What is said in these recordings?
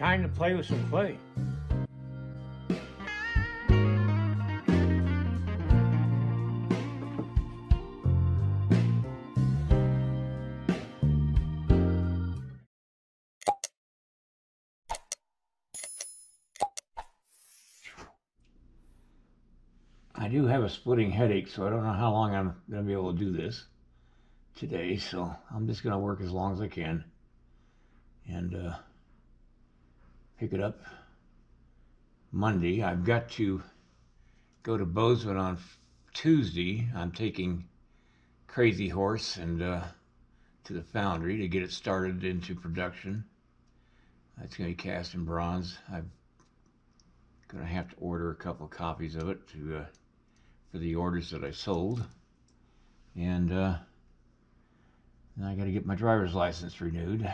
Time to play with some clay. I do have a splitting headache, so I don't know how long I'm going to be able to do this today, so I'm just going to work as long as I can and pick it up Monday. I've got to go to Bozeman on Tuesday. I'm taking Crazy Horse and to the foundry to get it started into production. It's going to be cast in bronze. I'm going to have to order a couple of copies of it to for the orders that I sold, and then I got to get my driver's license renewed.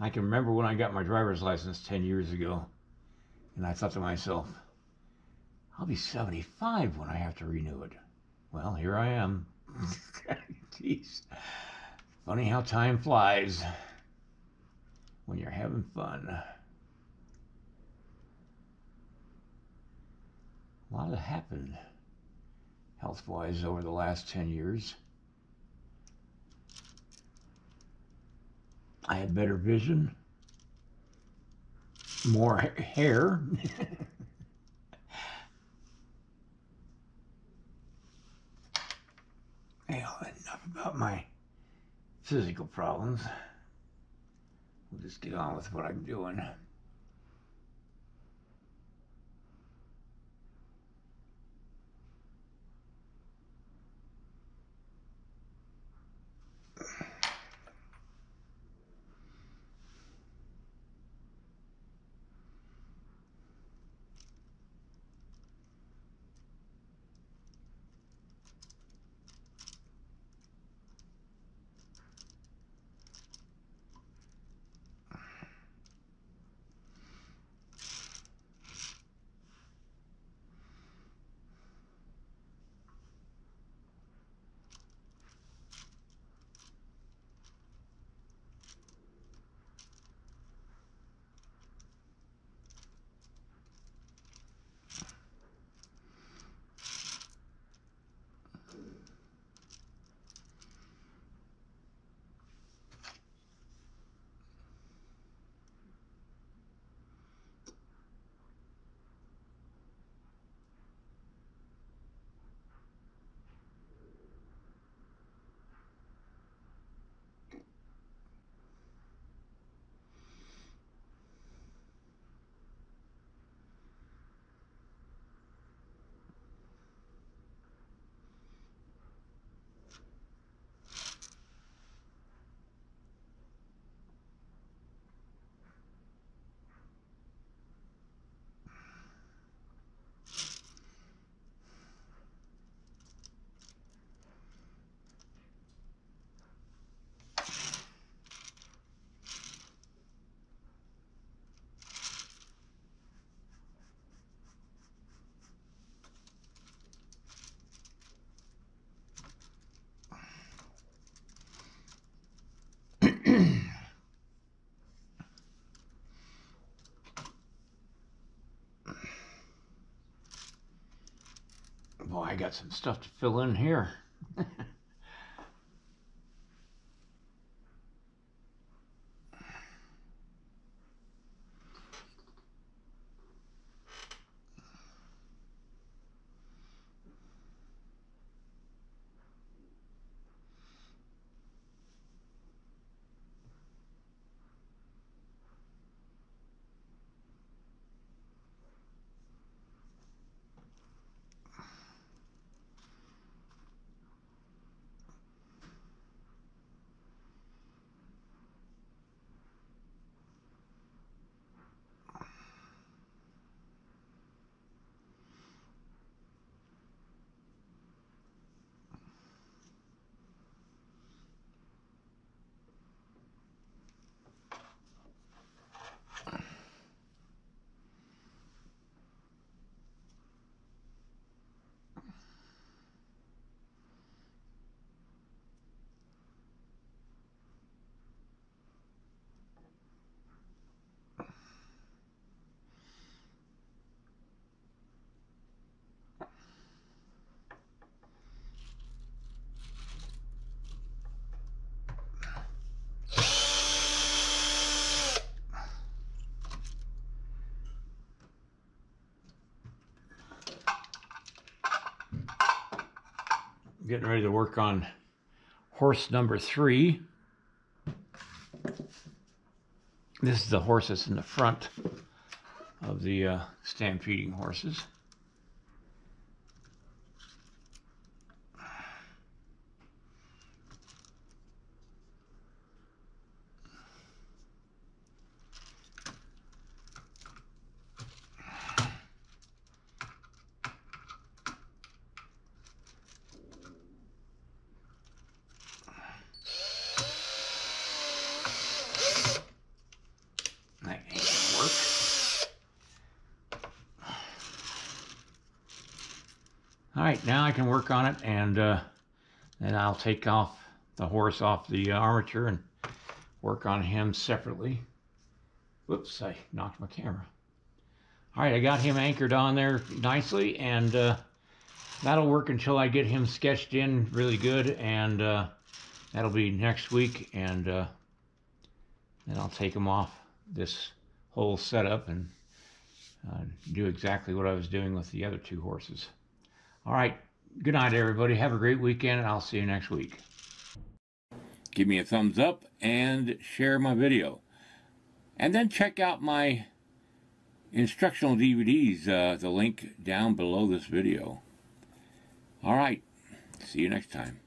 I can remember when I got my driver's license 10 years ago, and I thought to myself, I'll be 75 when I have to renew it. Well, here I am. Jeez. Funny how time flies when you're having fun. A lot has happened health-wise over the last 10 years. I had better vision, more hair. Well, enough about my physical problems. We'll just get on with what I'm doing. Boy, I got some stuff to fill in here. getting ready to work on horse number 3. This is the horse that's in the front of the stampeding horses. All right, now I can work on it, and then I'll take off the horse off the armature and work on him separately. Whoops, I knocked my camera. All right, I got him anchored on there nicely, and that'll work until I get him sketched in really good, and that'll be next week, and then I'll take him off this whole setup and do exactly what I was doing with the other two horses. All right, good night, everybody. Have a great weekend, and I'll see you next week. Give me a thumbs up and share my video. And then check out my instructional DVDs, the link down below this video. All right, see you next time.